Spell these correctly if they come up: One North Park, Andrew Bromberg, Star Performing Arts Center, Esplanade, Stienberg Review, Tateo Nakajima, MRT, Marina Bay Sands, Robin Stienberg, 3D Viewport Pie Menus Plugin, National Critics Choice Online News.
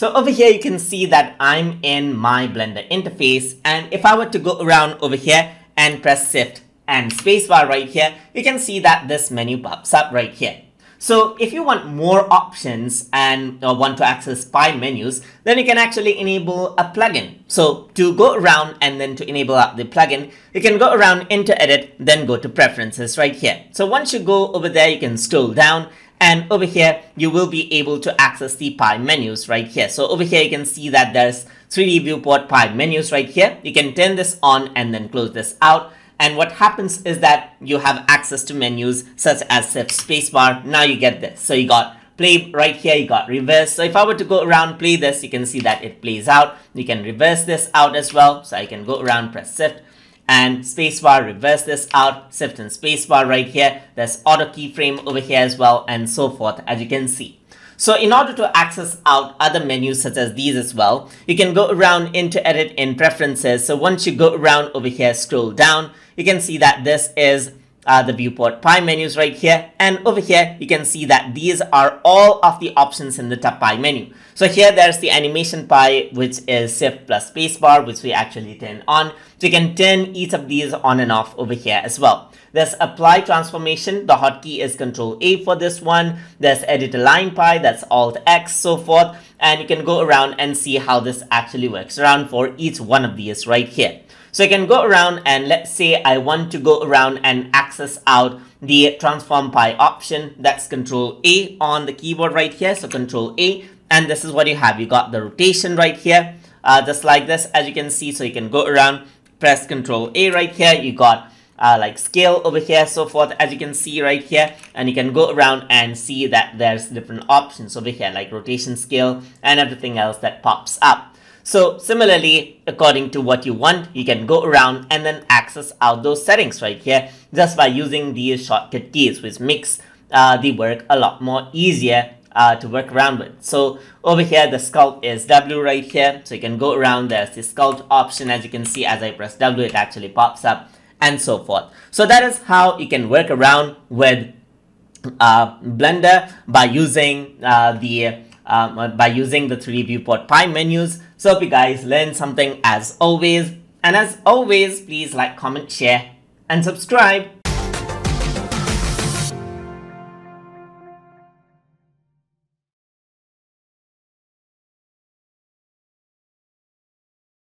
So over here, you can see that I'm in my Blender interface. And if I were to go around over here and press Shift and spacebar right here, you can see that this menu pops up right here. So if you want more options and want to access pie menus, then you can actually enable a plugin. So to go around and then to enable up the plugin, you can go around into edit, then go to preferences right here. So once you go over there, you can scroll down and over here, you will be able to access the pie menus right here. So over here, you can see that there's 3D viewport pie menus right here. You can turn this on and then close this out. And what happens is that you have access to menus such as Shift spacebar. Now you get this. So you got play right here, you got reverse. So if I were to go around, play this, you can see that it plays out. You can reverse this out as well. So I can go around, press Shift and spacebar, reverse this out, Shift and spacebar right here. There's auto keyframe over here as well and so forth, as you can see. So in order to access out other menus such as these as well, you can go around into edit in preferences. So once you go around over here, scroll down, you can see that this is the viewport pie menus right here. And over here, you can see that these are all of the options in the top pie menu. So here there's the animation pie, which is Shift plus spacebar, which we actually turn on. So you can turn each of these on and off over here as well. There's apply transformation. The hotkey is Control A for this one. There's edit align pie. That's Alt X, so forth. And you can go around and see how this actually works around for each one of these right here. So you can go around and let's say I want to go around and access out the transform pie option. That's Control A on the keyboard right here. So Control A, and this is what you have. You got the rotation right here, just like this, as you can see. So you can go around, press Control A right here. You got like scale over here, so forth, as you can see right here. And you can go around and see that there's different options over here, like rotation, scale, and everything else that pops up. So similarly, according to what you want, you can go around and then access out those settings right here just by using these shortcut keys, which makes the work a lot more easier to work around with. So over here, the sculpt is W right here. So you can go around, there's the sculpt option. As you can see, as I press W, it actually pops up and so forth. So that is how you can work around with Blender by using the 3D viewport pie menus. So hope you guys learned something as always. And as always, please like, comment, share, and subscribe.